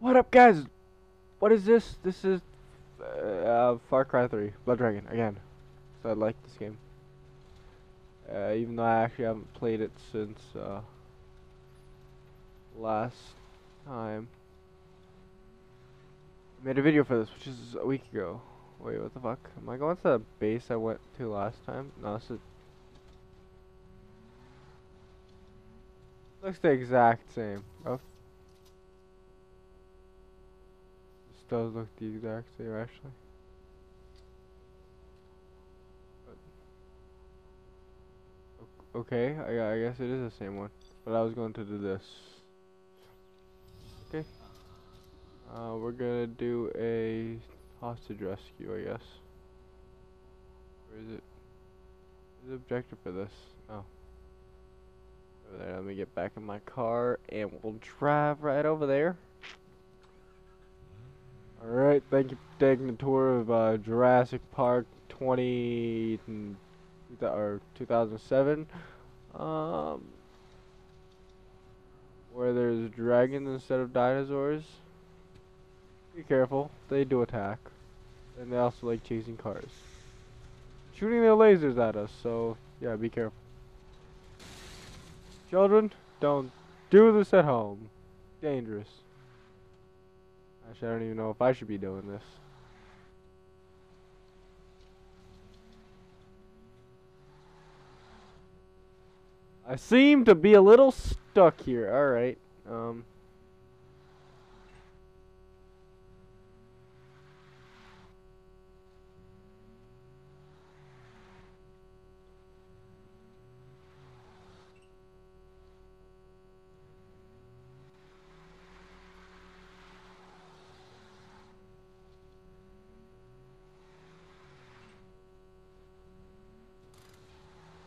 What up, guys? What is this? This is Far Cry 3 Blood Dragon again. So I like this game, even though I actually haven't played it since last time. I made a video for this, which is a week ago. Wait, what the fuck? Am I going to the base I went to last time? No, this is. Looks the exact same, bro. Does look the exact same, actually. But okay, I guess it is the same one. But I was going to do this. Okay. We're gonna do a hostage rescue, I guess. Where is it? There's an objective for this. Oh. Over there, let me get back in my car and we'll drive right over there. Alright, thank you for taking the tour of Jurassic Park 2007. Where there's dragons instead of dinosaurs. Be careful, they do attack. And they also like chasing cars. Shooting their lasers at us, so yeah, be careful. Children, don't do this at home. Dangerous. Actually, I don't even know if I should be doing this. I seem to be a little stuck here. Alright.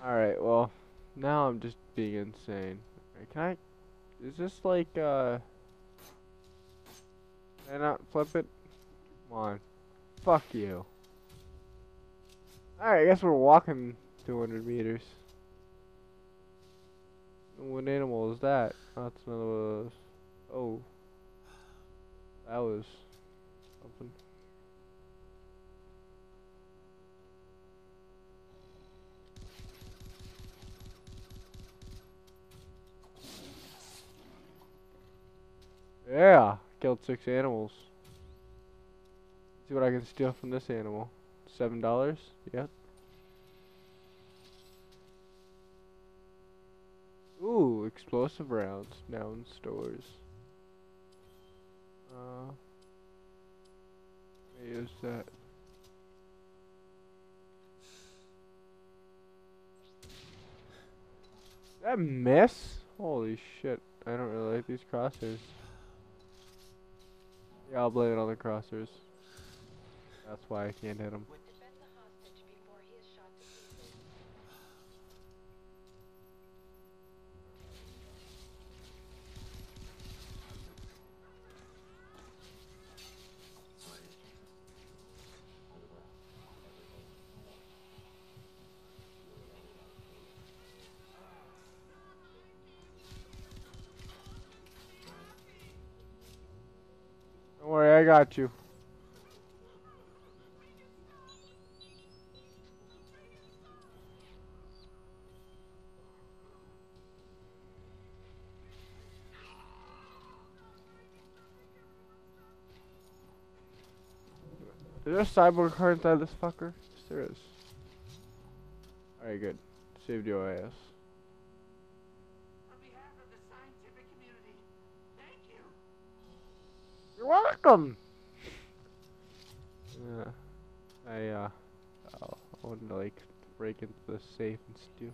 Alright, well, now I'm just being insane. Can I... Is this like, Can I not flip it? Come on. Fuck you. Alright, I guess we're walking 200 meters. What animal is that? Oh, that's another one of those. Oh. That was... something. Yeah, killed 6 animals. See what I can steal from this animal. $7, yep. Ooh, explosive rounds now in stores. Use that. Did that miss? Holy shit! I don't really like these crosshairs. Yeah, I'll blame it on the crossers. That's why I can't hit him. I got you. Is there a cyborg car inside this fucker? Yes, there is. Alright, good. Saved your ass. Welcome. Yeah, I wanted to like break into the safe and steal.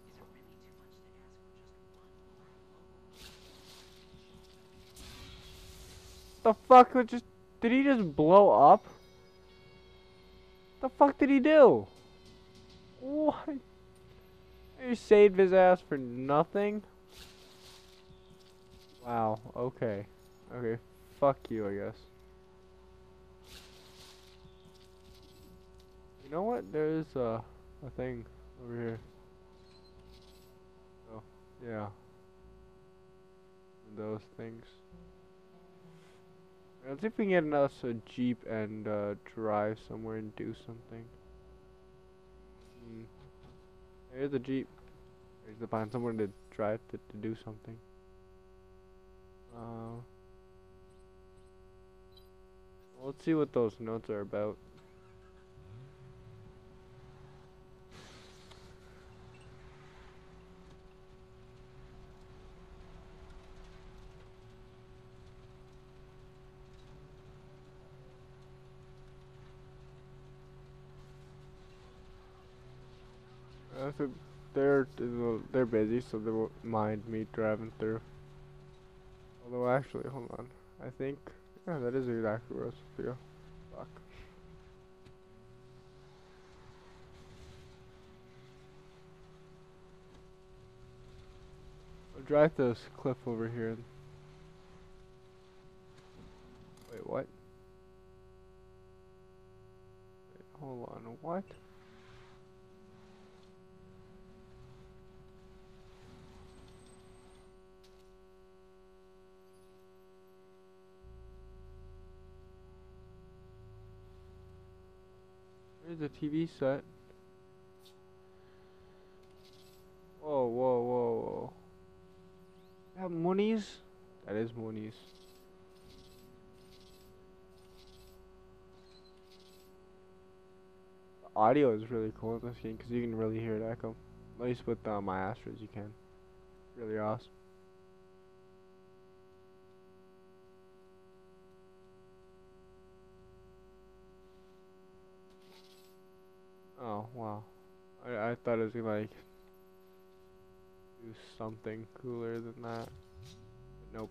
The fuck? Did he just blow up? The fuck did he do? What? You saved his ass for nothing? Wow, okay. Okay, fuck you, I guess. You know what? There is a thing over here. Oh, yeah. Those things. Let's see if we can get us a Jeep and drive somewhere and do something. Here's the Jeep. There's the find somewhere to drive to do something. Let's see what those notes are about. So they're busy, so they won't mind me driving through. Although actually, hold on, I think yeah, that is exactly where I was supposed to go. Fuck. I'll drive this cliff over here. And wait, what? Wait, hold on, what? The TV set. Whoa, whoa, whoa, whoa. That Moonies? That is Moonies. The audio is really cool in this game because you can really hear it echo. At least with my Astros, you can. Really awesome. Oh, wow. I thought it was gonna, like, do something cooler than that. But nope.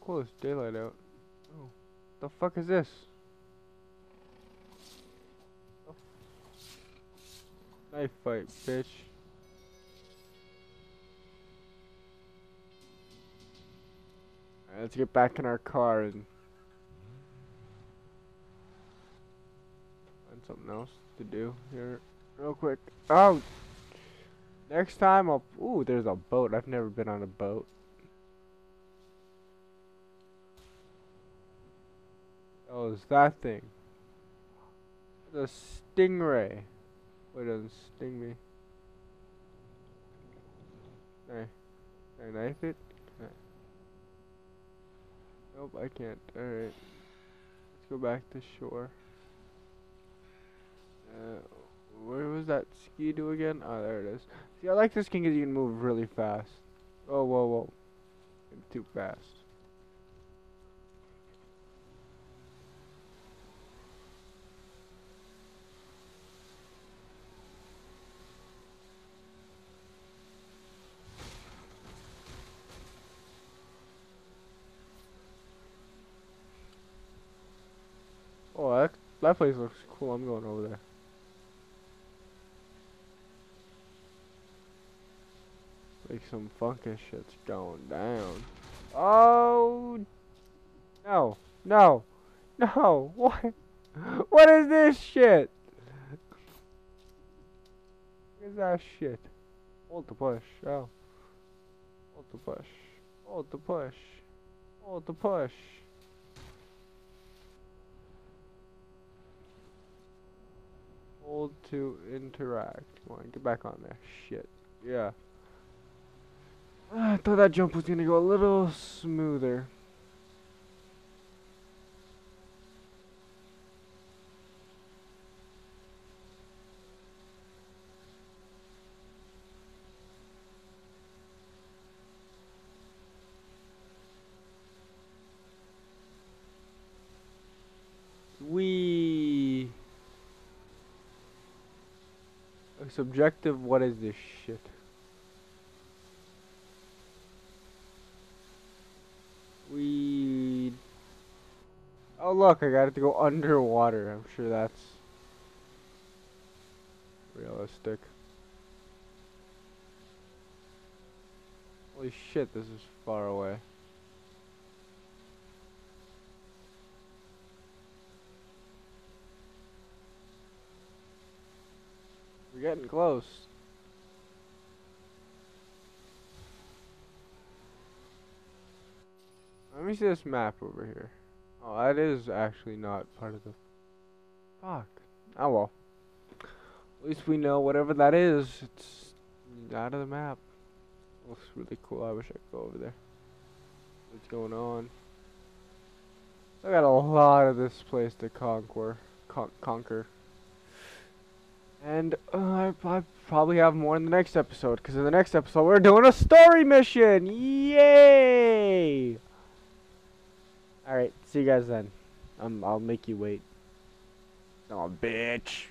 How cool is daylight out? Oh. The fuck is this? Oh. Knife fight, bitch. Let's get back in our car and find something else to do here real quick. Oh! Next time I'll... Ooh, there's a boat. I've never been on a boat. Oh, it's that thing. The stingray. Oh, it doesn't sting me. Hey. Can I knife it? Nope, I can't. Alright. Let's go back to shore. Where was that ski do again? Oh, there it is. See, I like this game because you can move really fast. Oh, whoa, whoa. Too fast. Oh, that place looks cool. I'm going over there. Like some funky shit's going down. Oh no, no, no! What? What is this shit? What is that shit? Hold the push. Oh, hold the push. Hold the push. Hold the push. Hold to interact. Come on, get back on there. Shit. Yeah. I thought that jump was gonna go a little smoother. Subjective, what is this shit? We luck, I got it to go underwater. I'm sure that's realistic. Holy shit, this is far away. We're getting close. Let me see this map over here. Oh, that is actually not part of the... Fuck. Oh well. At least we know whatever that is, it's out of the map. Looks really cool. I wish I could go over there. What's going on? I got a lot of this place to conquer. And I probably have more in the next episode, because in the next episode we're doing a story mission! Yay! Alright, see you guys then. I'll make you wait. Oh, bitch.